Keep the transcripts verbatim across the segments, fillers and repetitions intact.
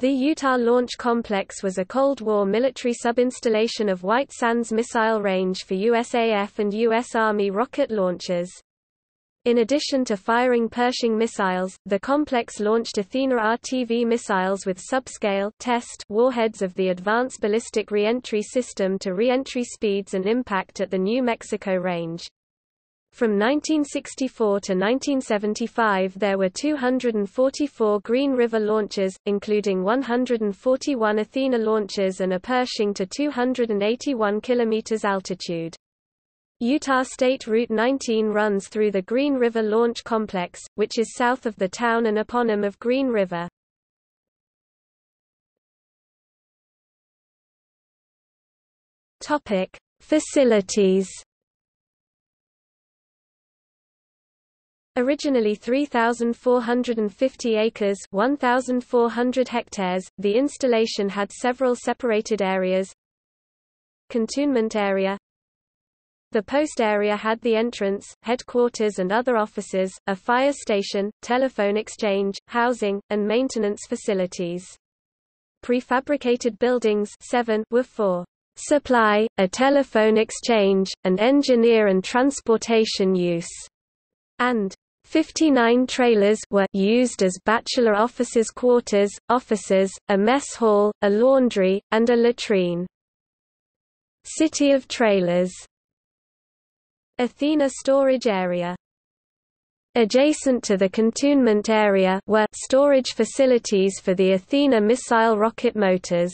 The Utah Launch Complex was a Cold War military sub-installation of White Sands Missile Range for U S A F and U S Army rocket launchers. In addition to firing Pershing missiles, the complex launched Athena R T V missiles with subscale test warheads of the Advanced Ballistic Reentry System to reentry speeds and impact at the New Mexico range. From nineteen sixty-four to nineteen seventy-five there were two hundred forty-four Green River launches, including one hundred forty-one Athena launches and a Pershing to two hundred eighty-one kilometers altitude. Utah State Route nineteen runs through the Green River Launch Complex, which is south of the town and eponym of Green River. Facilities. Originally three thousand four hundred fifty acres one thousand four hundred hectares, the installation had several separated areas. Cantonment area. The post area had the entrance, headquarters and other offices, a fire station, telephone exchange, housing, and maintenance facilities. Prefabricated buildings seven were for supply, a telephone exchange, and engineer and transportation use, and fifty-nine trailers were used as bachelor officers' quarters, offices, a mess hall, a laundry, and a latrine. City of Trailers. Athena Storage Area. Adjacent to the cantonment area were storage facilities for the Athena missile rocket motors,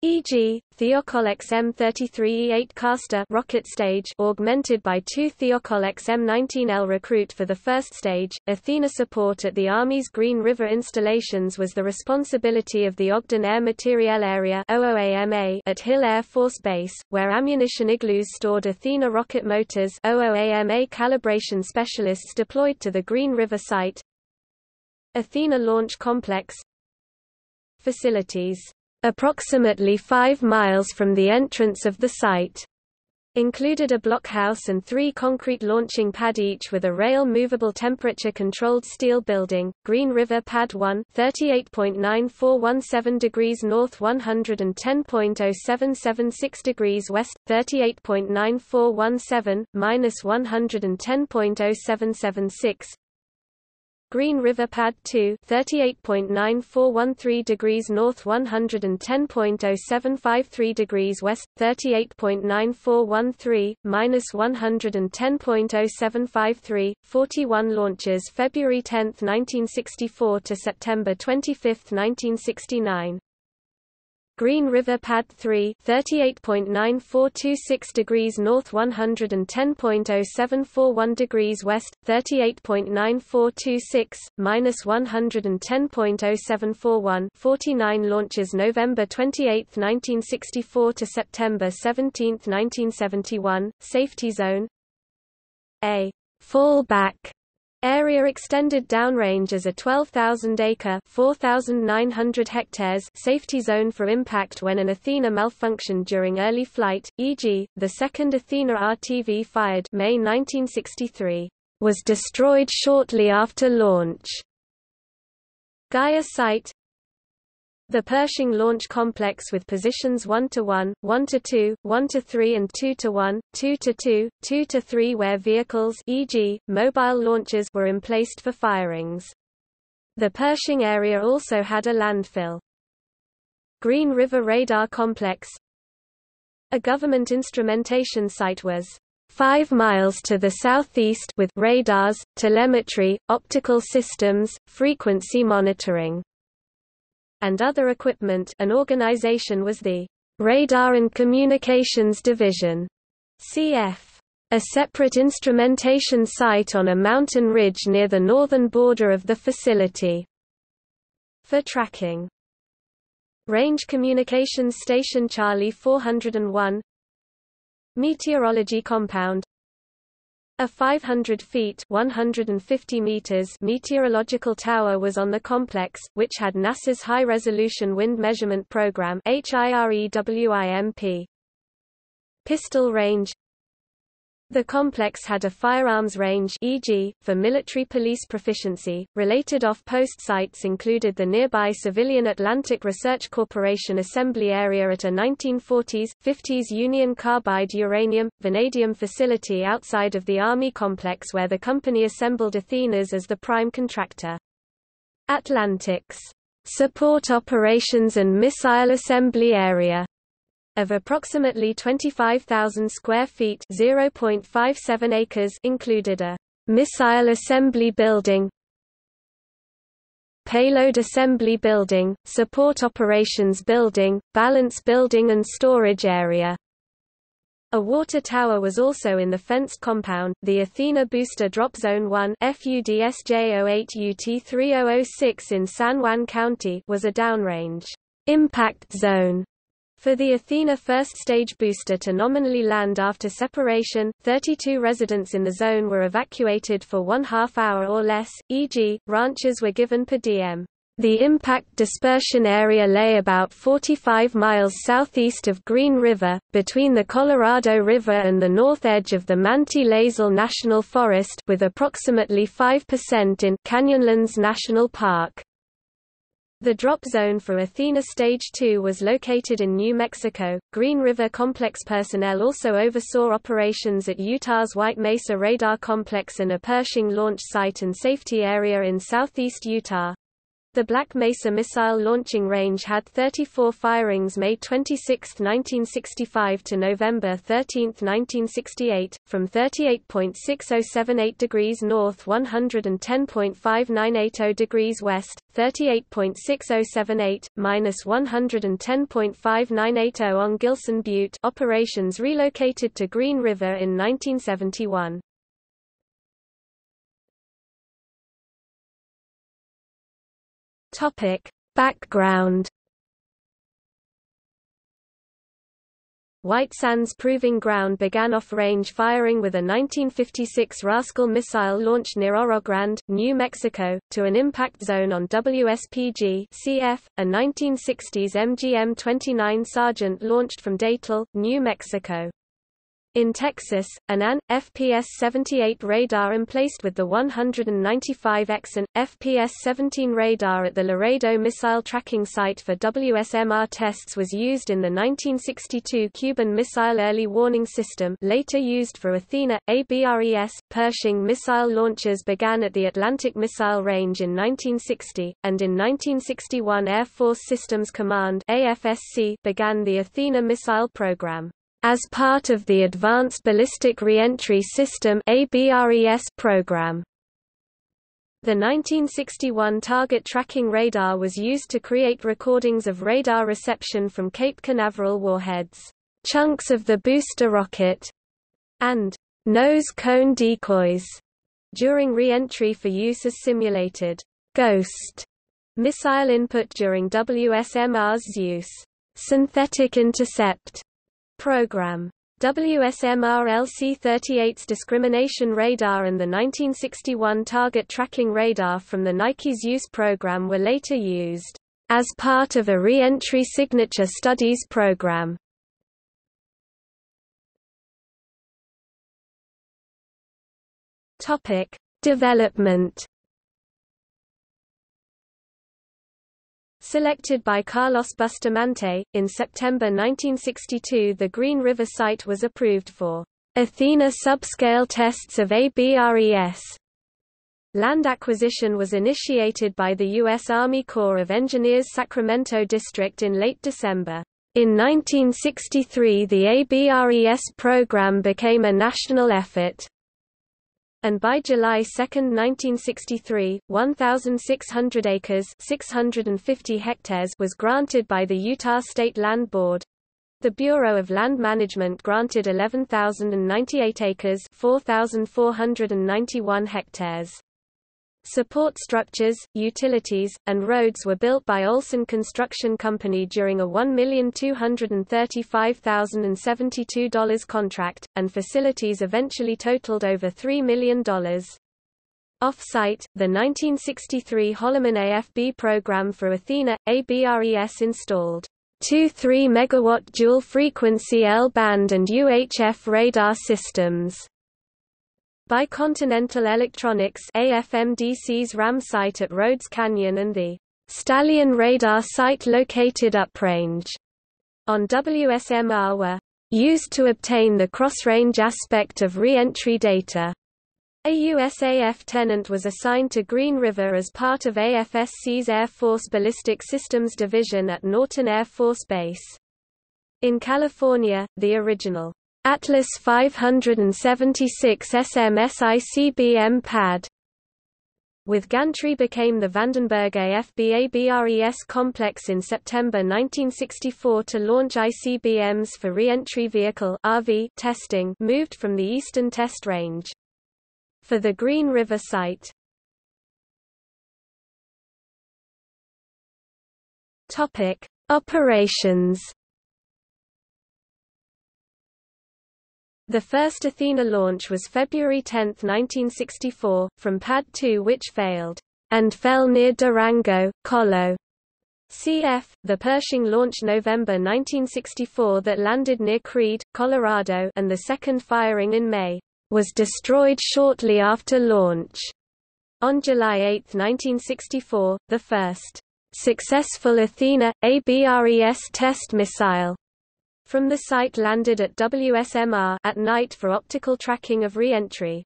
for example, Theokol X M thirty-three E eight Castor rocket stage augmented by two Theokol X M nineteen L recruit for the first stage. Athena support at the Army's Green River installations was the responsibility of the Ogden Air Materiel Area (O O A M A) at Hill Air Force Base, where ammunition igloos stored Athena rocket motors (O O A M A) calibration specialists deployed to the Green River site. Athena Launch Complex facilities approximately five miles from the entrance of the site, included a blockhouse and three concrete launching pad each with a rail movable temperature-controlled steel building, Green River Pad one thirty-eight point nine four one seven degrees north one hundred ten point zero seven seven six degrees west, thirty-eight point nine four one seven, minus one hundred ten point zero seven seven six, Green River Pad two thirty-eight point nine four one three degrees north one hundred ten point zero seven five three degrees west thirty-eight point nine four one three minus one hundred ten point zero seven five three forty-one launches February tenth nineteen sixty-four to September twenty-fifth nineteen sixty-nine. Green River Pad three thirty-eight point nine four two six degrees north one hundred ten point zero seven four one degrees west thirty-eight point nine four two six minus one hundred ten point zero seven four one forty-nine launches November twenty-eighth nineteen sixty-four to September seventeenth nineteen seventy-one. Safety Zone. A fallback area extended downrange as a twelve thousand acre (four thousand nine hundred hectares) safety zone for impact when an Athena malfunctioned during early flight, for example, the second Athena R T V fired May nineteen sixty-three, was destroyed shortly after launch. Gaia site. The Pershing Launch Complex with positions one to one, one to two, one to three and two to one, two to two, two to three where vehicles for example, mobile launchers were emplaced for firings. The Pershing area also had a landfill. Green River Radar Complex. A government instrumentation site was five miles to the southeast with radars, telemetry, optical systems, frequency monitoring, and other equipment. An organization was the Radar and Communications Division, C F, a separate instrumentation site on a mountain ridge near the northern border of the facility, for tracking. Range Communications Station Charlie four hundred one. Meteorology Compound. A five hundred feet (one hundred fifty meters) meteorological tower was on the complex, which had NASA's High-Resolution Wind Measurement Program (HIREWIMP). Pistol Range. The complex had a firearms range, for example, for military police proficiency. Related off-post sites included the nearby civilian Atlantic Research Corporation assembly area at a nineteen forties, fifties Union Carbide uranium, vanadium facility outside of the Army complex where the company assembled Athenas as the prime contractor. Atlantic's support operations and missile assembly area of approximately twenty-five thousand square feet (zero point five seven acres) included a missile assembly building, payload assembly building, support operations building, balance building and storage area. A water tower was also in the fenced compound, the Athena Booster Drop Zone one F U D S J zero eight U T thirty oh oh six in San Juan County was a downrange impact zone for the Athena first stage booster to nominally land after separation. Thirty-two residents in the zone were evacuated for one half hour or less, for example, ranchers were given per diem. The impact dispersion area lay about forty-five miles southeast of Green River, between the Colorado River and the north edge of the Manti-La Sal National Forest, with approximately five percent in Canyonlands National Park. The drop zone for Athena Stage two was located in New Mexico. Green River Complex personnel also oversaw operations at Utah's White Mesa Radar Complex and a Pershing launch site and safety area in southeast Utah. The Black Mesa Missile Launching Range had thirty-four firings May twenty-sixth, nineteen sixty-five to November thirteenth, nineteen sixty-eight, from thirty-eight point six oh seven eight degrees north one hundred ten point five nine eight zero degrees west, thirty-eight point six oh seven eight, minus one hundred ten point five nine eight zero on Gilson Butte. Operations relocated to Green River in nineteen seventy-one. Topic: Background. White Sands Proving Ground began off-range firing with a nineteen fifty-six Rascal missile launched near Orogrande, New Mexico, to an impact zone on W S P G C F, a nineteen sixties M G M twenty-nine Sergeant launched from Datil, New Mexico. In Texas, an A N, F P S seventy-eight radar emplaced with the one ninety-five X and F P S seventeen radar at the Laredo Missile Tracking Site for W S M R tests was used in the nineteen sixty-two Cuban Missile Early Warning System later used for Athena. A B R E S, Pershing missile launches began at the Atlantic Missile Range in nineteen sixty, and in nineteen sixty-one Air Force Systems Command (A F S C) began the Athena missile program as part of the Advanced Ballistic Reentry System (A B R E S) program. The nineteen sixty-one target tracking radar was used to create recordings of radar reception from Cape Canaveral warheads, chunks of the booster rocket, and nose cone decoys during re-entry for use as simulated ghost missile input during W S M R's Zeus synthetic intercept program. W S M R L C thirty-eight's discrimination radar and the nineteen sixty-one target tracking radar from the Nike Zeus program were later used as part of a re-entry signature studies program. Topic: Development. Selected by Carlos Bustamante, in September nineteen sixty-two the Green River site was approved for Athena subscale tests of A B R E S. Land acquisition was initiated by the U S Army Corps of Engineers Sacramento District in late December. In nineteen sixty-three the A B R E S program became a national effort, and by July second, nineteen sixty-three, one thousand six hundred acres (six hundred fifty hectares) was granted by the Utah State Land Board. The Bureau of Land Management granted eleven thousand ninety-eight acres (four thousand four hundred ninety-one hectares). Support structures, utilities, and roads were built by Olson Construction Company during a one million two hundred thirty-five thousand seventy-two dollars contract, and facilities eventually totaled over three million dollars. Off-site, the nineteen sixty-three Holloman A F B program for Athena, A B R E S installed two three megawatt dual-frequency L-band and U H F radar systems Bicontinental Electronics A F M D C's RAM site at Rhodes Canyon and the Stallion radar site located uprange on W S M R were used to obtain the cross-range aspect of re-entry data. A U S A F tenant was assigned to Green River as part of A F S C's Air Force Ballistic Systems Division at Norton Air Force Base. In California, the original Atlas five seventy-six S M S I C B M pad with gantry became the Vandenberg A F B A B R E S complex in September nineteen sixty-four to launch I C B Ms for re-entry vehicle R V testing moved from the Eastern Test Range. For the Green River site. Topic: Operations. The first Athena launch was February tenth nineteen sixty-four, from Pad two which failed, and fell near Durango, Colo. C F, the Pershing launch November nineteen sixty-four that landed near Creede, Colorado and the second firing in May, was destroyed shortly after launch. On July eighth nineteen sixty-four, the first successful Athena, A B R E S test missile from the site landed at W S M R at night for optical tracking of re-entry.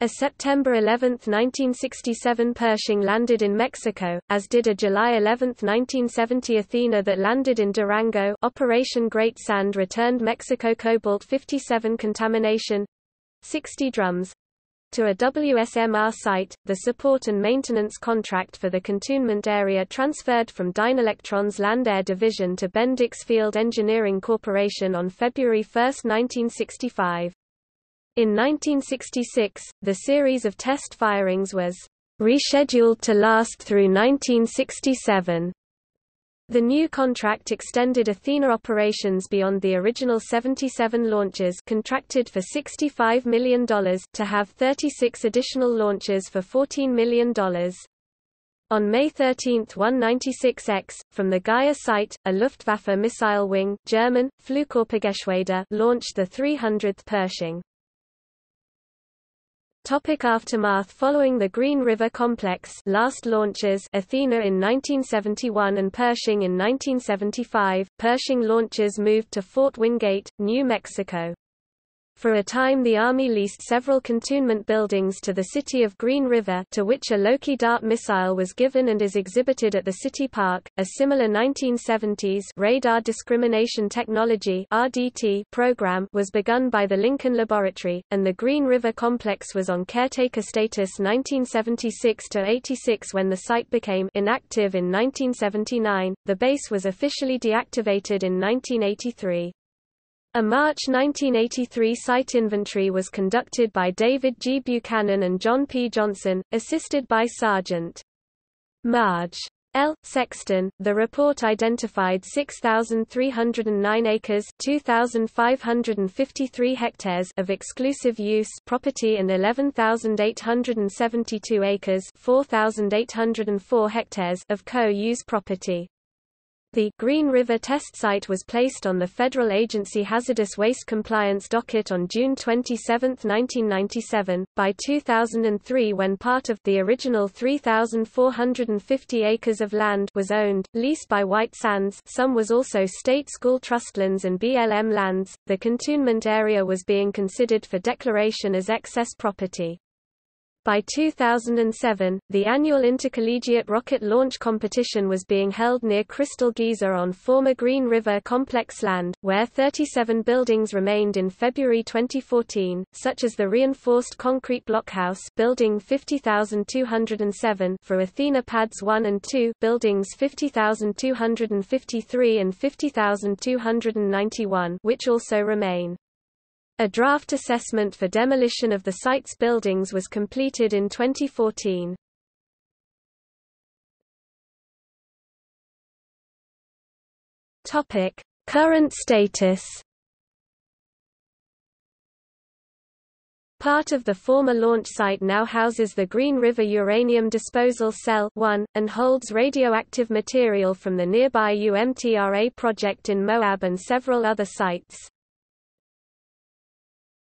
A September eleventh nineteen sixty-seven Pershing landed in Mexico, as did a July eleventh nineteen seventy Athena that landed in Durango. Operation Great Sand returned Mexico Cobalt fifty-seven contamination sixty drums to a W S M R site. The support and maintenance contract for the cantonment area transferred from Dynelectron's Land Air Division to Bendix Field Engineering Corporation on February first nineteen sixty-five. In nineteen sixty-six, the series of test firings was rescheduled to last through nineteen sixty-seven. The new contract extended Athena operations beyond the original seventy-seven launches contracted for sixty-five million dollars to have thirty-six additional launches for fourteen million dollars. On May thirteenth one ninety-six X, from the Gaia site, a Luftwaffe missile wing German, Flugkörpergeschwader launched the three hundredth Pershing. Topic aftermath. Following the Green River Complex last launches, Athena in nineteen seventy-one and Pershing in nineteen seventy-five, Pershing launches moved to Fort Wingate, New Mexico. For a time the Army leased several cantonment buildings to the city of Green River, to which a Lockheed Dart missile was given and is exhibited at the city park. A similar nineteen seventies Radar Discrimination Technology (R D T) program was begun by the Lincoln Laboratory, and the Green River complex was on caretaker status nineteen seventy-six to eighty-six when the site became inactive in nineteen seventy-nine. The base was officially deactivated in nineteen eighty-three. A March nineteen eighty-three site inventory was conducted by David G. Buchanan and John P. Johnson, assisted by Sergeant Marge L. Sexton. The report identified six thousand three hundred nine acres two thousand five hundred fifty-three hectares of exclusive use property and eleven thousand eight hundred seventy-two acres four thousand eight hundred four hectares of co-use property. The Green River test site was placed on the Federal Agency Hazardous Waste Compliance docket on June twenty-seventh nineteen ninety-seven. By two thousand three, when part of the original three thousand four hundred fifty acres of land was owned, leased by White Sands, some was also state school trustlands and B L M lands, the cantonment area was being considered for declaration as excess property. By two thousand seven, the annual intercollegiate rocket launch competition was being held near Crystal Geyser on former Green River Complex land, where thirty-seven buildings remained in February twenty fourteen, such as the reinforced concrete blockhouse building fifty thousand two hundred seven for Athena Pads one and two, buildings fifty thousand two hundred fifty-three and fifty thousand two hundred ninety-one, which also remain. A draft assessment for demolition of the site's buildings was completed in twenty fourteen. Topic: Current status. Part of the former launch site now houses the Green River Uranium Disposal Cell one, and holds radioactive material from the nearby U M T R A project in Moab and several other sites.